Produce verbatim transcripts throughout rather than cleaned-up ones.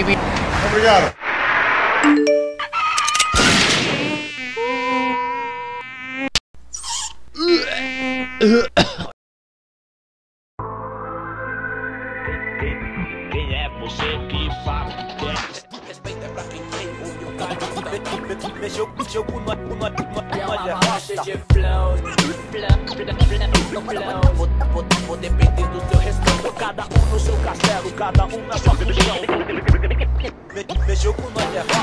T V. Obrigado. Quem é você que fala? Respeito é pra quem tem orgulho. Vou depender do seu respeito. Cada um no seu castelo, cada um na sua região.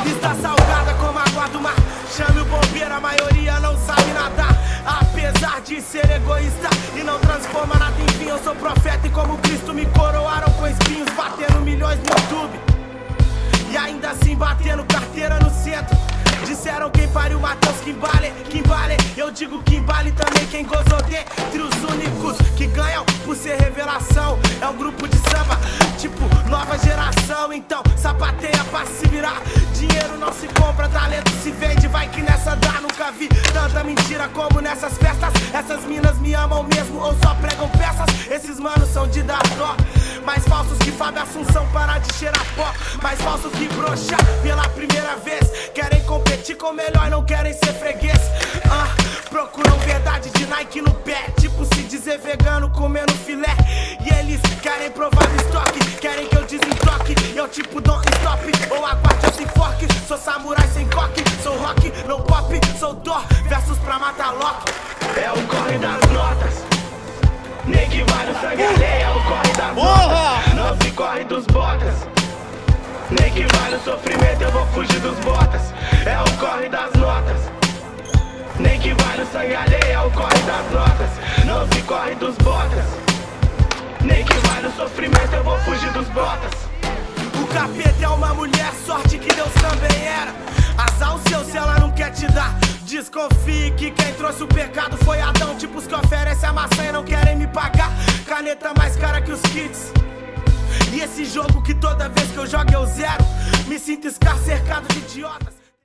Está salgada como água do mar. Chame o bombeiro, a maioria não sabe nadar. Apesar de ser egoísta e não transforma nada em fim, eu sou profeta e como Cristo me coroaram com espinhos, batendo milhões no YouTube e ainda assim batendo carteira no centro. Disseram quem pariu Matheus, que embale, que embale. Eu digo que embale também quem gozou de. Entre os únicos que ganham por ser revelação é um grupo de samba, tipo nova geração. Então sapateia pra se virar. Dinheiro não se compra, talento se vende. Vai que nessa dá, nunca vi tanta mentira como nessas festas. Essas minas me amam mesmo ou só pregam peças. Esses manos são de dar dó, mais falsos que Fábio Assunção, parar de cheirar pó. Mais falsos que broxar pela primeira vez. Querem competir com o melhor, não querem ser freguês. ah, Procuram verdade de Nike no pé, tipo se dizer vegano comendo filé. E eles querem provar do estoque, querem que eu desentoque. Eu tipo don't stop, ou aguarde sem fork. Sou samurai sem coque, sou rock, não pop. Sou dor, versus pra matar Loki. É o corre das notas, nem que vai no sangue alheio. É o corre das notas, não se corre dos botas. Nem que vai no sofrimento, eu vou fugir dos botas. É o corre das notas, nem que vai no sangue alheio. É o corre das notas, não se corre dos botas. Nem que vai no sofrimento, eu vou fugir dos botas. O capeta é uma mulher, sorte que Deus também era. Azar o seu se ela não quer te dar. Desconfie que quem trouxe o pecado foi Adão. Tipos que oferecem a maçã e não querem me pagar. Caneta mais cara que os kits. E esse jogo que toda vez que eu jogo eu zero. Me sinto escarcercado de idiotas.